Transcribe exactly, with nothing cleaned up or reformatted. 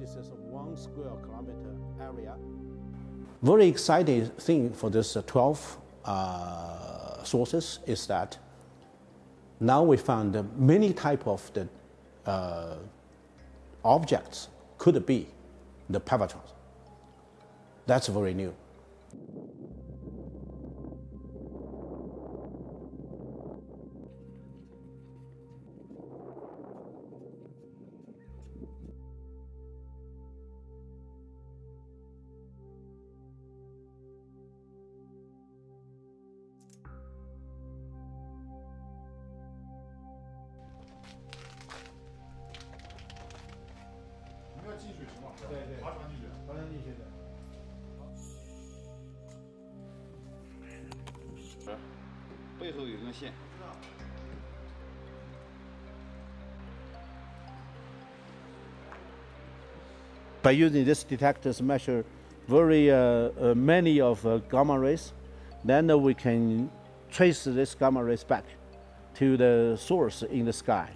This is one square kilometer area. Very exciting thing for this twelve uh, sources is that now we found many type of the uh, objects could be the PeVatrons. That's very new. By using this detectors measure very uh, uh, many of uh, gamma rays, then uh, we can trace this gamma rays back to the source in the sky.